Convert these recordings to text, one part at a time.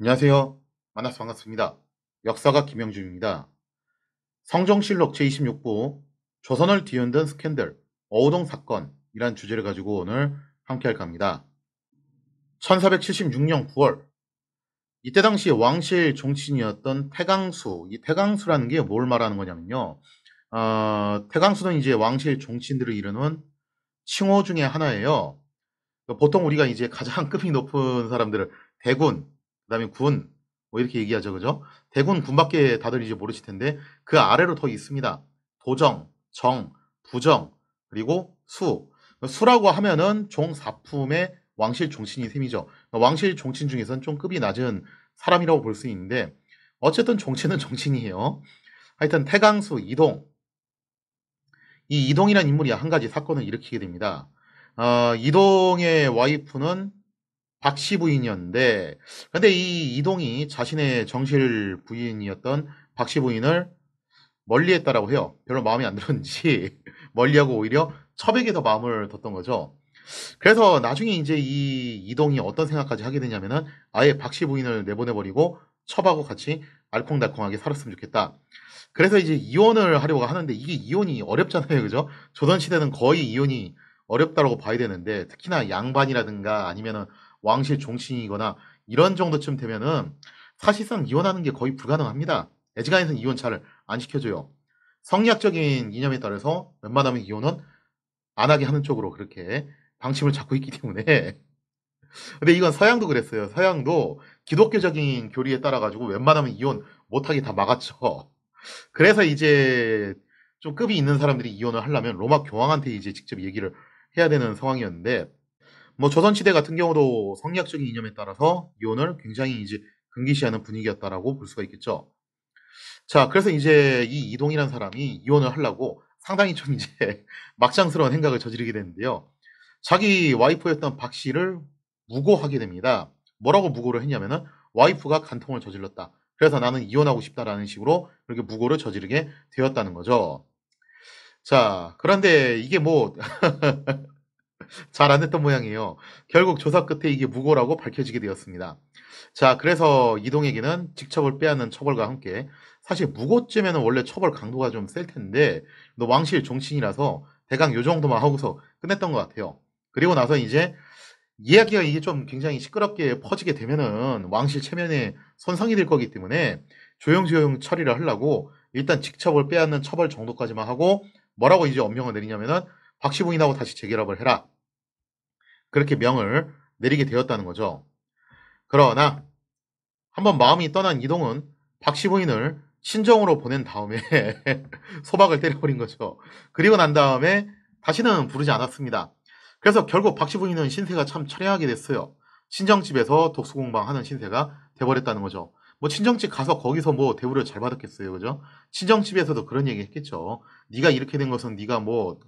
안녕하세요. 만나서 반갑습니다. 역사가 김영준입니다. 성종실록 제26부 조선을 뒤흔든 스캔들 어우동 사건이란 주제를 가지고 오늘 함께 할까 합니다. 1476년 9월 이때 당시 왕실 종친이었던 태강수, 이 태강수라는 게 뭘 말하는 거냐면요. 태강수는 이제 왕실 종친들을 이루는 칭호 중에 하나예요. 보통 우리가 이제 가장 급이 높은 사람들을 대군, 그 다음에 군, 뭐 이렇게 얘기하죠. 그죠? 대군, 군밖에 다들 이제 모르실 텐데, 그 아래로 더 있습니다. 도정, 정, 부정, 그리고 수. 수라고 하면은 종 4품의 왕실 종친이 셈이죠. 왕실 종친 중에서는 좀 급이 낮은 사람이라고 볼 수 있는데, 어쨌든 종친은 종친이에요. 하여튼 태강수, 이동. 이 이동이란 인물이 한 가지 사건을 일으키게 됩니다. 이동의 와이프는 박씨 부인이었는데, 근데 이 이동이 자신의 정실 부인이었던 박씨 부인을 멀리했다라고 해요. 별로 마음에 안 들었는지 멀리하고 오히려 첩에게 더 마음을 뒀던 거죠. 그래서 나중에 이제 이 이동이 어떤 생각까지 하게 되냐면은 아예 박씨 부인을 내보내버리고 첩하고 같이 알콩달콩하게 살았으면 좋겠다. 그래서 이제 이혼을 하려고 하는데, 이게 이혼이 어렵잖아요, 그죠? 조선시대는 거의 이혼이 어렵다라고 봐야 되는데, 특히나 양반이라든가 아니면은 왕실 종친이거나 이런 정도쯤 되면은 사실상 이혼하는 게 거의 불가능합니다. 애지간에서는 이혼 잘 안 시켜줘요. 성리학적인 이념에 따라서 웬만하면 이혼은 안 하게 하는 쪽으로 그렇게 방침을 잡고 있기 때문에. 근데 이건 서양도 그랬어요. 서양도 기독교적인 교리에 따라가지고 웬만하면 이혼 못하게 다 막았죠. 그래서 이제 좀 급이 있는 사람들이 이혼을 하려면 로마 교황한테 이제 직접 얘기를 해야 되는 상황이었는데, 뭐 조선시대 같은 경우도 성리학적인 이념에 따라서 이혼을 굉장히 이제 금기시하는 분위기였다라고 볼 수가 있겠죠. 자, 그래서 이제 이 이동이라는 사람이 이혼을 하려고 상당히 좀 이제 막장스러운 행각을 저지르게 되는데요. 자기 와이프였던 박씨를 무고하게 됩니다. 뭐라고 무고를 했냐면은 와이프가 간통을 저질렀다. 그래서 나는 이혼하고 싶다라는 식으로 그렇게 무고를 저지르게 되었다는 거죠. 자, 그런데 이게 뭐 잘 안 됐던 모양이에요. 결국 조사 끝에 이게 무고라고 밝혀지게 되었습니다. 자, 그래서 이동에게는 직첩을 빼앗는 처벌과 함께, 사실 무고죄면 원래 처벌 강도가 좀 셀 텐데 너 왕실 종친이라서 대강 요 정도만 하고서 끝냈던 것 같아요. 그리고 나서 이제 이야기가 이게 좀 굉장히 시끄럽게 퍼지게 되면은 왕실 체면에 손상이 될 거기 때문에 조용조용 처리를 하려고 일단 직첩을 빼앗는 처벌 정도까지만 하고, 뭐라고 이제 엄명을 내리냐면은 박씨 부인하고 다시 재결합을 해라, 그렇게 명을 내리게 되었다는 거죠. 그러나 한번 마음이 떠난 이동은 박씨 부인을 친정으로 보낸 다음에 소박을 때려버린 거죠. 그리고 난 다음에 다시는 부르지 않았습니다. 그래서 결국 박씨 부인은 신세가 참 처량하게 됐어요. 친정집에서 독수공방하는 신세가 돼버렸다는 거죠. 뭐 친정집 가서 거기서 뭐 대우를 잘 받았겠어요, 그죠? 친정집에서도 그런 얘기 했겠죠. 네가 이렇게 된 것은 네가 뭐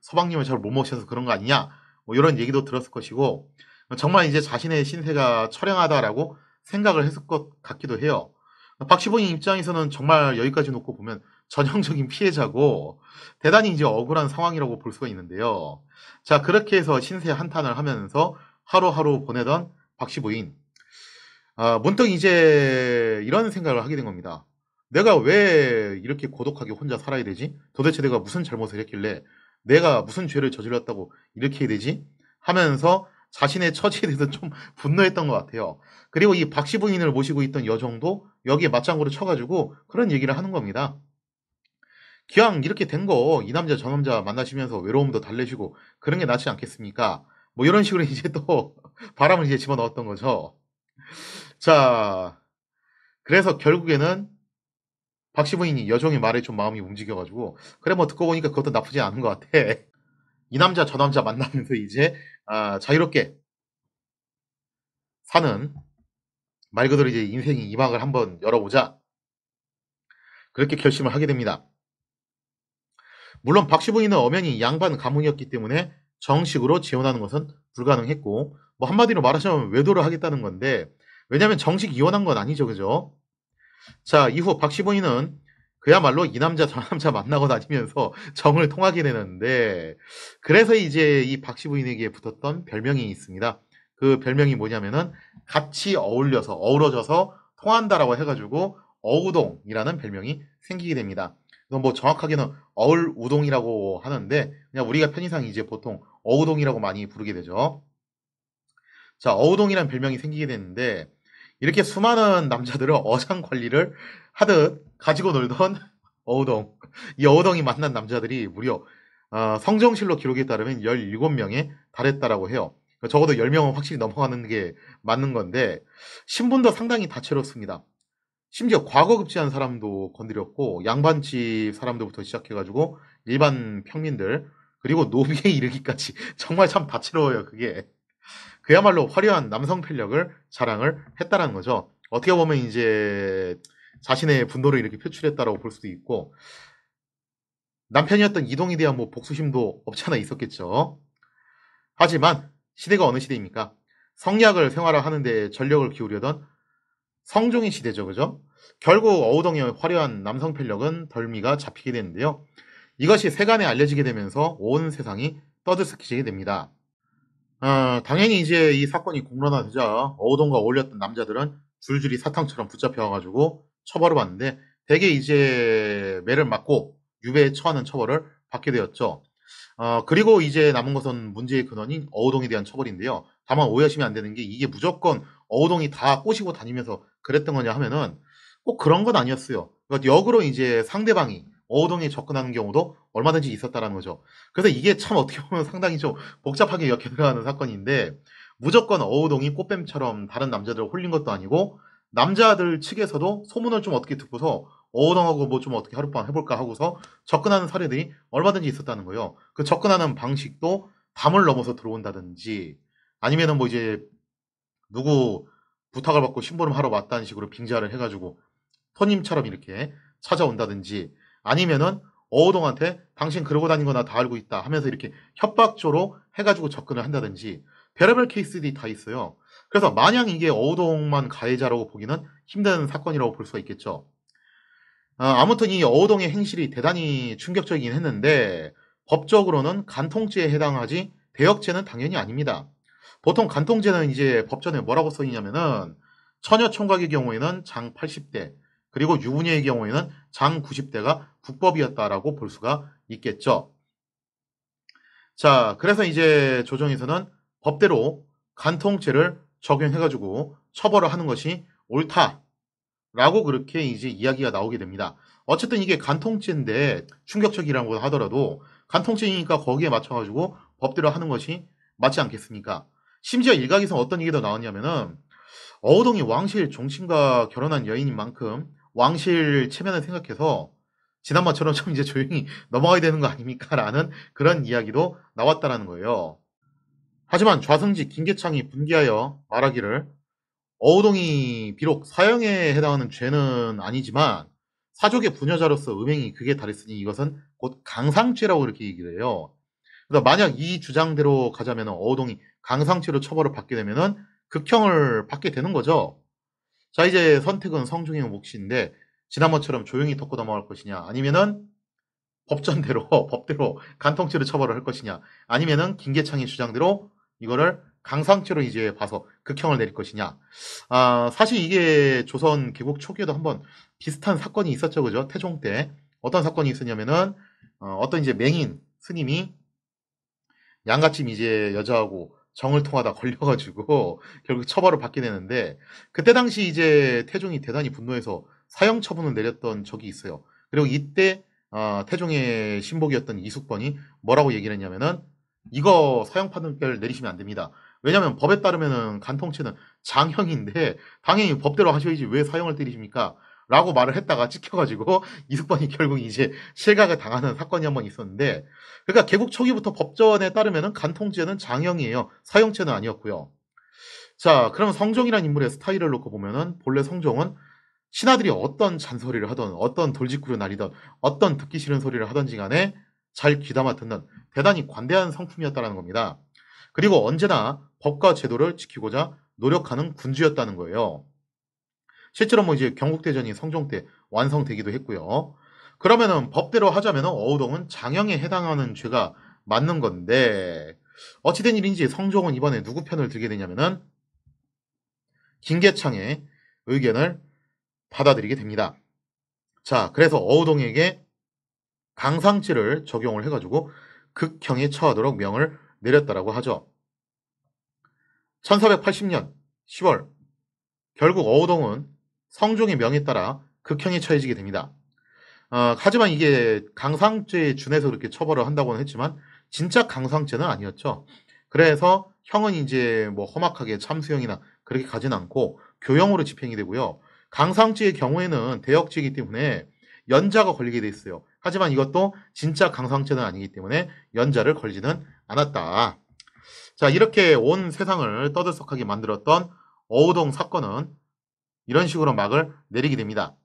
서방님을 잘 못 모셔서 그런 거 아니냐, 뭐 이런 얘기도 들었을 것이고, 정말 이제 자신의 신세가 처량하다라고 생각을 했을 것 같기도 해요. 박씨 부인 입장에서는 정말 여기까지 놓고 보면 전형적인 피해자고 대단히 이제 억울한 상황이라고 볼 수가 있는데요. 자, 그렇게 해서 신세 한탄을 하면서 하루하루 보내던 박씨 부인, 문득 이제 이런 생각을 하게 된 겁니다. 내가 왜 이렇게 고독하게 혼자 살아야 되지? 도대체 내가 무슨 잘못을 했길래, 내가 무슨 죄를 저질렀다고 이렇게 해야 되지? 하면서 자신의 처지에 대해서 좀 분노했던 것 같아요. 그리고 이 박씨 부인을 모시고 있던 여정도 여기에 맞장구를 쳐가지고 그런 얘기를 하는 겁니다. 기왕 이렇게 된 거 이 남자 저 남자 만나시면서 외로움도 달래시고 그런 게 낫지 않겠습니까? 뭐 이런 식으로 이제 또 바람을 이제 집어넣었던 거죠. 자, 그래서 결국에는 박씨 부인이 여종의 말에 좀 마음이 움직여가지고, 그래 뭐 듣고 보니까 그것도 나쁘지 않은 것 같아, 이 남자 저 남자 만나면서 이제 자유롭게 사는, 말 그대로 이제 인생의 이막을 한번 열어보자, 그렇게 결심을 하게 됩니다. 물론 박씨 부인은 엄연히 양반 가문이었기 때문에 정식으로 재혼하는 것은 불가능했고, 뭐 한마디로 말하자면 외도를 하겠다는 건데, 왜냐면 정식 이혼한 건 아니죠, 그죠? 자, 이후 박씨 부인은 그야말로 이 남자 저 남자 만나고 다니면서 정을 통하게 되는데, 그래서 이제 이 박씨 부인에게 붙었던 별명이 있습니다. 그 별명이 뭐냐면은 같이 어울려서 어우러져서 통한다라고 해가지고 어우동이라는 별명이 생기게 됩니다. 이건 뭐 정확하게는 어울우동이라고 하는데 그냥 우리가 편의상 이제 보통 어우동이라고 많이 부르게 되죠. 자, 어우동이라는 별명이 생기게 됐는데 이렇게 수많은 남자들은 어장 관리를 하듯 가지고 놀던 어우동, 이 어우동이 만난 남자들이 무려 성종실록 기록에 따르면 17명에 달했다라고 해요. 적어도 10명은 확실히 넘어가는 게 맞는 건데 신분도 상당히 다채롭습니다. 심지어 과거급제한 사람도 건드렸고 양반집 사람들부터 시작해가지고 일반 평민들 그리고 노비에 이르기까지 정말 참 다채로워요. 그게 그야말로 화려한 남성 편력을 자랑을 했다라는 거죠. 어떻게 보면 이제 자신의 분노를 이렇게 표출했다라고 볼 수도 있고 남편이었던 이동에 대한 뭐 복수심도 없지 않아 있었겠죠. 하지만 시대가 어느 시대입니까? 성리학을 생활화하는데 전력을 기울여던 성종의 시대죠, 그죠? 결국 어우동의 화려한 남성 편력은 덜미가 잡히게 되는데요. 이것이 세간에 알려지게 되면서 온 세상이 떠들썩해지게 됩니다. 당연히 이제 이 사건이 공론화되자 어우동과 어울렸던 남자들은 줄줄이 사탕처럼 붙잡혀와가지고 처벌을 받는데 대개 이제 매를 맞고 유배에 처하는 처벌을 받게 되었죠. 그리고 이제 남은 것은 문제의 근원인 어우동에 대한 처벌인데요. 다만 오해하시면 안 되는 게 이게 무조건 어우동이 다 꼬시고 다니면서 그랬던 거냐 하면은 꼭 그런 건 아니었어요. 그러니까 역으로 이제 상대방이 어우동에 접근하는 경우도 얼마든지 있었다라는 거죠. 그래서 이게 참 어떻게 보면 상당히 좀 복잡하게 엮여 들어가는 사건인데 무조건 어우동이 꽃뱀처럼 다른 남자들을 홀린 것도 아니고 남자들 측에서도 소문을 좀 어떻게 듣고서 어우동하고 뭐 좀 어떻게 하룻밤 해볼까 하고서 접근하는 사례들이 얼마든지 있었다는 거예요. 그 접근하는 방식도 담을 넘어서 들어온다든지 아니면은 뭐 이제 누구 부탁을 받고 심부름하러 왔다는 식으로 빙자를 해가지고 토님처럼 이렇게 찾아온다든지 아니면은 어우동한테 당신 그러고 다닌 거나 다 알고 있다 하면서 이렇게 협박조로 해가지고 접근을 한다든지 별의별 케이스들이 다 있어요. 그래서 마냥 이게 어우동만 가해자라고 보기는 힘든 사건이라고 볼 수가 있겠죠. 아무튼 이 어우동의 행실이 대단히 충격적이긴 했는데 법적으로는 간통죄에 해당하지 대역죄는 당연히 아닙니다. 보통 간통죄는 이제 법전에 뭐라고 써있냐면은 처녀 총각의 경우에는 장 80대 그리고 유부녀의 경우에는 장 90대가 국법이었다라고 볼 수가 있겠죠. 자, 그래서 이제 조정에서는 법대로 간통죄를 적용해가지고 처벌을 하는 것이 옳다라고 그렇게 이제 이야기가 나오게 됩니다. 어쨌든 이게 간통죄인데 충격적이라고 하더라도 간통죄이니까 거기에 맞춰가지고 법대로 하는 것이 맞지 않겠습니까? 심지어 일각에서 어떤 얘기도 나왔냐면은 어우동이 왕실 종친과 결혼한 여인인 만큼 왕실 체면을 생각해서 지난번처럼 좀 이제 조용히 넘어가야 되는 거 아닙니까? 라는 그런 이야기도 나왔다라는 거예요. 하지만 좌승지 김계창이 분개하여 말하기를 어우동이 비록 사형에 해당하는 죄는 아니지만 사족의 부녀자로서 음행이 극에 달했으니 이것은 곧 강상죄라고 이렇게 얘기를 해요. 그래서 만약 이 주장대로 가자면 어우동이 강상죄로 처벌을 받게 되면은 극형을 받게 되는 거죠. 자, 이제 선택은 성종의 몫인데 지난번처럼 조용히 덮고 넘어갈 것이냐 아니면은 법대로 간통죄로 처벌을 할 것이냐 아니면은 김계창의 주장대로 이거를 강상죄로 이제 봐서 극형을 내릴 것이냐. 사실 이게 조선 개국 초기에도 한번 비슷한 사건이 있었죠, 그죠? 태종 때 어떤 사건이 있었냐면은 어떤 이제 맹인 스님이 양갓집 이제 여자하고 정을 통하다 걸려가지고 결국 처벌을 받게 되는데 그때 당시 이제 태종이 대단히 분노해서 사형 처분을 내렸던 적이 있어요. 그리고 이때 태종의 신복이었던 이숙번이 뭐라고 얘기를 했냐면은 이거 사형 판결 내리시면 안 됩니다. 왜냐하면 법에 따르면은 간통죄는 장형인데 당연히 법대로 하셔야지 왜 사형을 때리십니까? 라고 말을 했다가 찍혀가지고 이숙번이 결국 이제 실각을 당하는 사건이 한번 있었는데 그러니까 개국 초기부터 법전에 따르면 간통죄는 장형이에요. 사형죄는 아니었고요. 자, 그럼 성종이라는 인물의 스타일을 놓고 보면은 본래 성종은 신하들이 어떤 잔소리를 하던 어떤 돌직구를 날리던 어떤 듣기 싫은 소리를 하던지 간에 잘 귀담아 듣는 대단히 관대한 성품이었다는 겁니다. 그리고 언제나 법과 제도를 지키고자 노력하는 군주였다는 거예요. 실제로 뭐 이제 경국대전이 성종 때 완성되기도 했고요. 그러면은 법대로 하자면은 어우동은 장형에 해당하는 죄가 맞는 건데 어찌된 일인지 성종은 이번에 누구 편을 들게 되냐면은 김계창의 의견을 받아들이게 됩니다. 자, 그래서 어우동에게 강상치를 적용을 해가지고 극형에 처하도록 명을 내렸다라고 하죠. 1480년 10월 결국 어우동은 성종의 명에 따라 극형에 처해지게 됩니다. 하지만 이게 강상죄에 준해서 그렇게 처벌을 한다고는 했지만 진짜 강상죄는 아니었죠. 그래서 형은 이제 뭐 험악하게 참수형이나 그렇게 가진 않고 교형으로 집행이 되고요. 강상죄의 경우에는 대역죄이기 때문에 연자가 걸리게 돼 있어요. 하지만 이것도 진짜 강상죄는 아니기 때문에 연자를 걸지는 않았다. 자, 이렇게 온 세상을 떠들썩하게 만들었던 어우동 사건은 이런 식으로 막을 내리게 됩니다.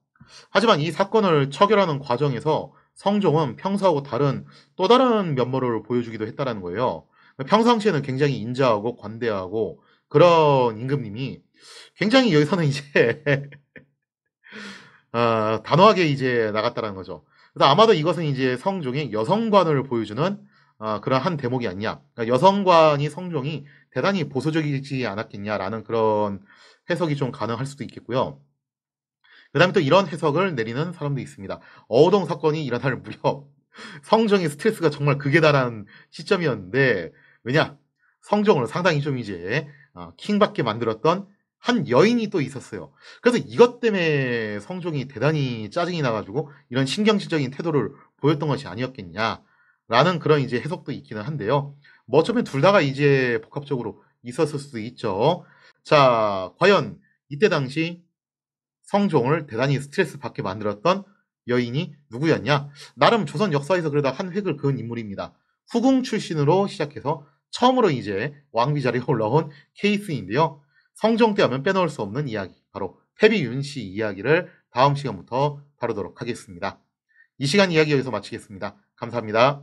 하지만 이 사건을 처결하는 과정에서 성종은 평소하고 다른 또 다른 면모를 보여주기도 했다라는 거예요. 평상시에는 굉장히 인자하고 관대하고 그런 임금님이 굉장히 여기서는 이제 단호하게 이제 나갔다라는 거죠. 그래서 아마도 이것은 이제 성종의 여성관을 보여주는 그런 한 대목이 아니냐. 그러니까 여성관이 성종이 대단히 보수적이지 않았겠냐라는 그런 해석이 좀 가능할 수도 있겠고요. 그 다음에 또 이런 해석을 내리는 사람도 있습니다. 어우동 사건이 일어날 무렵 성종의 스트레스가 정말 극에 달한 시점이었는데, 왜냐? 성종을 상당히 좀 이제 킹받게 만들었던 한 여인이 또 있었어요. 그래서 이것 때문에 성종이 대단히 짜증이 나가지고 이런 신경질적인 태도를 보였던 것이 아니었겠냐라는 그런 이제 해석도 있기는 한데요. 뭐 어쩌면 둘 다가 이제 복합적으로 있었을 수도 있죠. 자, 과연 이때 당시 성종을 대단히 스트레스 받게 만들었던 여인이 누구였냐? 나름 조선 역사에서 그러다 한 획을 그은 인물입니다. 후궁 출신으로 시작해서 처음으로 이제 왕비 자리에 올라온 케이스인데요. 성종 때 하면 빼놓을 수 없는 이야기, 바로 폐비윤씨 이야기를 다음 시간부터 다루도록 하겠습니다. 이 시간 이야기 여기서 마치겠습니다. 감사합니다.